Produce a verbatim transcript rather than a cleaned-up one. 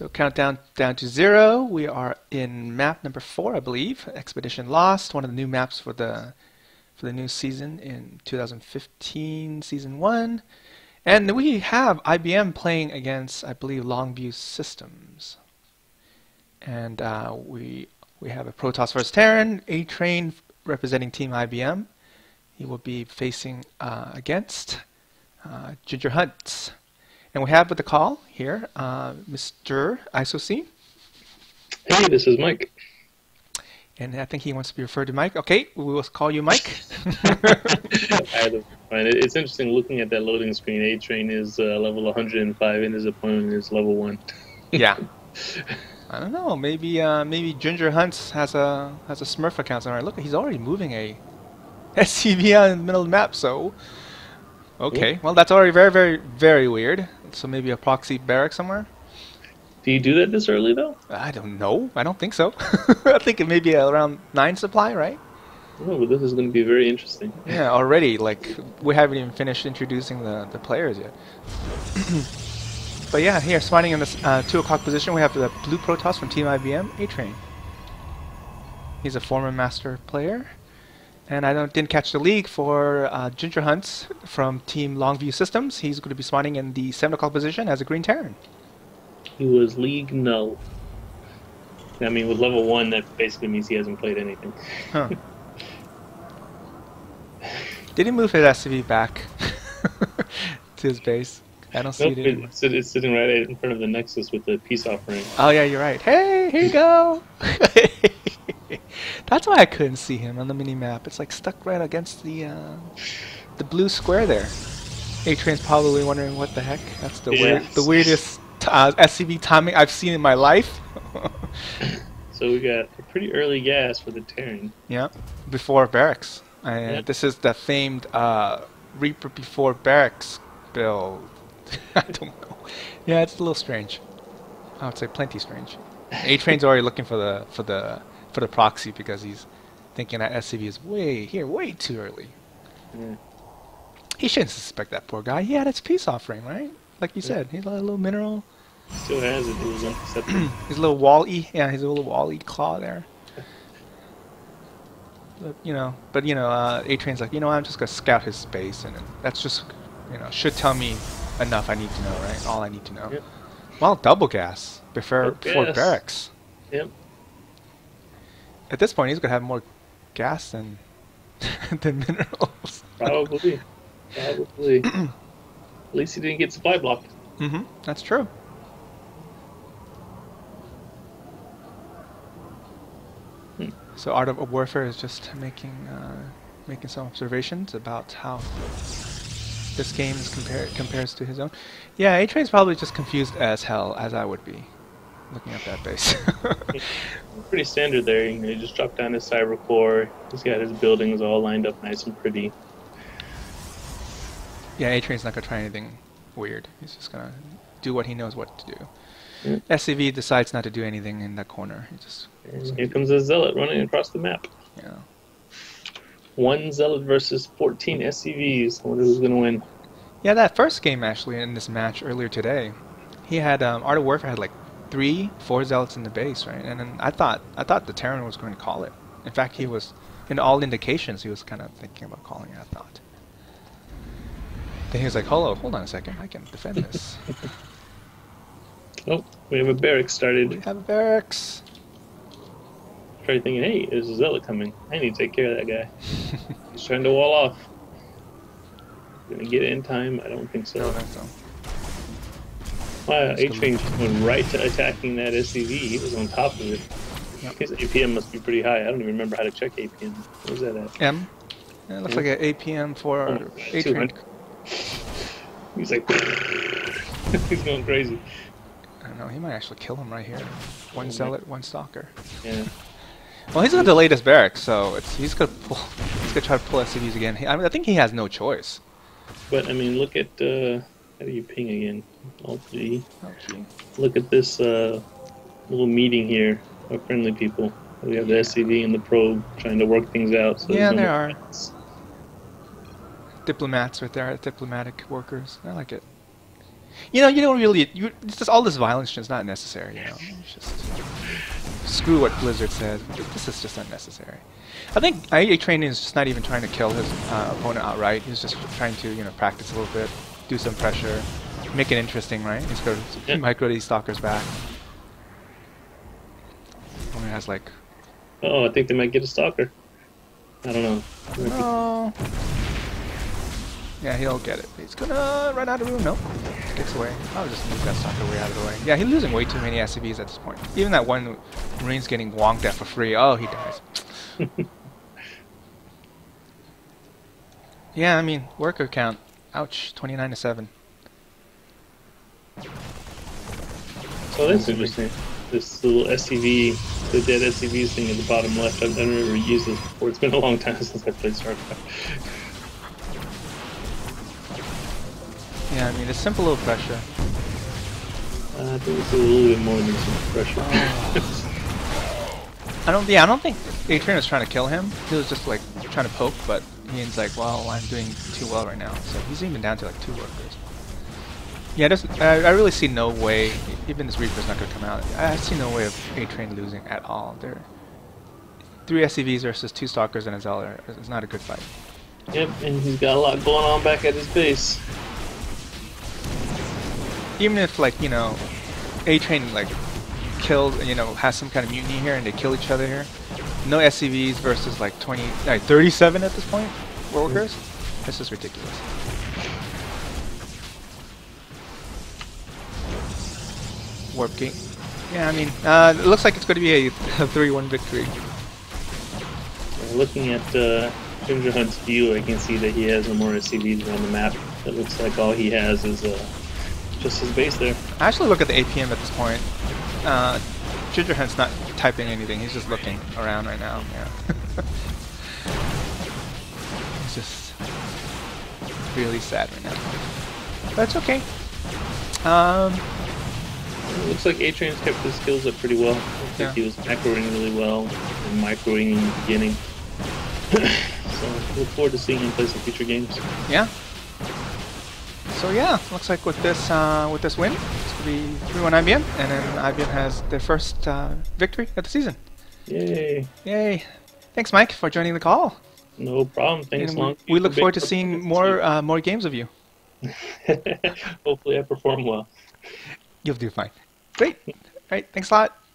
So countdown down to zero. We are in map number four, I believe. Expedition Lost, one of the new maps for the for the new season in two thousand fifteen, season one. And we have I B M playing against, I believe, Long View Systems. And uh, we we have a Protoss versus Terran, A-Train representing Team I B M. He will be facing uh, against uh, Ginger Hunts. And we have with the call here, uh, Mister Isocine. Hey, this is Mike. And I think he wants to be referred to Mike. Okay, we will call you Mike. It's interesting looking at that loading screen. A-Train is uh, level one hundred and five and his opponent is level one. Yeah. I don't know. Maybe uh, maybe Ginger Hunts has a has a Smurf account somewhere. Look, he's already moving a S C V out in the middle of the map. So, okay. Yep. Well, that's already very, very, very weird. So maybe a proxy barrack somewhere. Do you do that this early though? I don't know. I don't think so. I think it may be around nine supply, right? Oh, well, this is going to be very interesting. Yeah, already. Like we haven't even finished introducing the the players yet. But yeah, here, spawning in this uh, two o'clock position, we have the blue Protoss from Team I B M, A-Train. He's a former master player. And I don't, didn't catch the league for uh, Ginger Hunts from Team Longview Systems. He's going to be spawning in the seven o'clock position as a green Terran. He was league null. I mean, with level one, that basically means he hasn't played anything. Huh. Did he move his S C V back to his base? I don't see nope, it anymore. It's, it's sitting right in front of the Nexus with the Peace Offering. Oh yeah, you're right. Hey, here you go! That's why I couldn't see him on the mini-map. It's like stuck right against the uh, the blue square there. A-Train's probably wondering what the heck. That's the, yes. weird, the weirdest uh, S C V timing I've seen in my life. So we got a pretty early gas for the Terran. Yeah, before Barracks. And yep. This is the famed uh, Reaper before Barracks build. I don't know. Yeah, it's a little strange. I would say plenty strange. A-Train's already looking for the for the for the proxy because he's thinking that S C V is way here, way too early. Yeah. He shouldn't suspect that poor guy. He had his peace offering, right? Like you yeah. said, he's a little mineral. Still has it. It was unacceptable. His little wall-y, yeah, his little wall-y claw there. But, you know, but you know, uh, A-Train's like, you know, I'm just gonna scout his space, and that's just, you know, should tell me. Enough I need to know, right? All I need to know. Yep. Well, double gas before, before barracks. Yep. At this point, he's going to have more gas than, than minerals. Probably. Probably. At least he didn't get supply blocked. Mm-hmm. That's true. Hmm. So Art of Warfare is just making, uh, making some observations about how this game is compare, compares to his own. Yeah, A-Train's probably just confused as hell, as I would be, looking at that base. Pretty standard there. You know, he just dropped down his Cyber Core. He's got his buildings all lined up nice and pretty. Yeah, A-Train's not going to try anything weird. He's just going to do what he knows what to do. Yeah. S C V decides not to do anything in that corner. He just and here comes a Zealot running across the map. Yeah. One Zealot versus fourteen S C Vs. I wonder who's going to win. Yeah, that first game, actually, in this match earlier today, he had, um, Art of Warfare had like three, four Zealots in the base, right? And then I thought I thought the Terran was going to call it. In fact, he was, in all indications, he was kind of thinking about calling it, I thought. Then he was like, hello, hold on a second, I can defend this. Oh, we have a barracks started. We have a barracks. Started thinking, hey, there's a Zealot coming. I need to take care of that guy. He's trying to wall off. Gonna get it in time? I don't think so. I don't think so. Wow, A-Train went right to attacking that S C V. He was on top of it. Yep. His A P M must be pretty high. I don't even remember how to check A P M. Where's that at? M? Yeah, it looks M? like an A P M for oh, A-Train. He's like... He's going crazy. I don't know, he might actually kill him right here. One oh, Zealot, one Stalker. Yeah. Well, he's gonna delay this barracks, so it's, he's gonna pull. He's gonna try to pull S C Vs again. He, I, mean, I think he has no choice. But I mean, look at uh, how do you ping again? Alt G. Alt G. Look at this uh, little meeting here of friendly people. We have yeah. the S C V and the probe trying to work things out. So yeah, no there are plans. Diplomats right there. Diplomatic workers. I like it. You know, you don't really. You, it's just all this violence is not necessary. You know, it's just screw what Blizzard says. This is just unnecessary. I think A-Train is just not even trying to kill his uh, opponent outright. He's just trying to, you know, practice a little bit, do some pressure, make it interesting, right? He's got to micro these stalkers back. Only has like. Oh, I think they might get a stalker. I don't know. No. Yeah, he'll get it. He's gonna run out of room. Nope. Gets away. I'll just move that stalker way out of the way. Yeah, he's losing way too many S C Vs at this point. Even that one Marine's getting wonked at for free. Oh, he dies. Yeah, I mean, worker count. Ouch. twenty-nine to seven. So that's interesting. This little S C V, the dead S C Vs thing at the bottom left. I've never ever used this before. It's been a long time since I played StarCraft. Yeah, I mean, it's simple little pressure. Uh, I think it's a little bit more than simple pressure. Oh. I don't. Yeah, I don't think A-Train was trying to kill him. He was just like trying to poke, but Ian's like, "Well, I'm doing too well right now." So he's even down to like two workers. Yeah, there's, I, I really see no way. Even this Reaper's not going to come out. I see no way of A-Train losing at all. They're three S C Vs versus two Stalkers and a Zealot. It's not a good fight. Yep, and he's got a lot going on back at his base. Even if, like, you know, A-Train, like, killed, you know, has some kind of mutiny here and they kill each other here, no S C Vs versus, like, twenty, like, thirty-seven at this point, workers? Mm. This is ridiculous. Warp Gate. Yeah, I mean, uh, it looks like it's going to be a three one victory. Looking at uh, Ginger Hunt's view, I can see that he has no more S C Vs on the map. It looks like all he has is, uh... just his base there. I actually look at the A P M at this point. Uh, Ginger Hunt's not typing anything, he's just looking around right now. Yeah. It's just really sad right now. That's okay. Um, it looks like A-Train's kept his skills up pretty well. I think he was macroing really well and microing in the beginning. So look forward to seeing him play some future games. Yeah. So yeah, looks like with this uh, with this win, it's gonna be three one I B M, and then I B M has their first uh, victory of the season. Yay! Yay! Thanks, Mike, for joining the call. No problem. Thanks, Long. We, we look forward to seeing more uh, more games of you. Hopefully, I perform well. You'll do fine. Great. All right. Thanks a lot.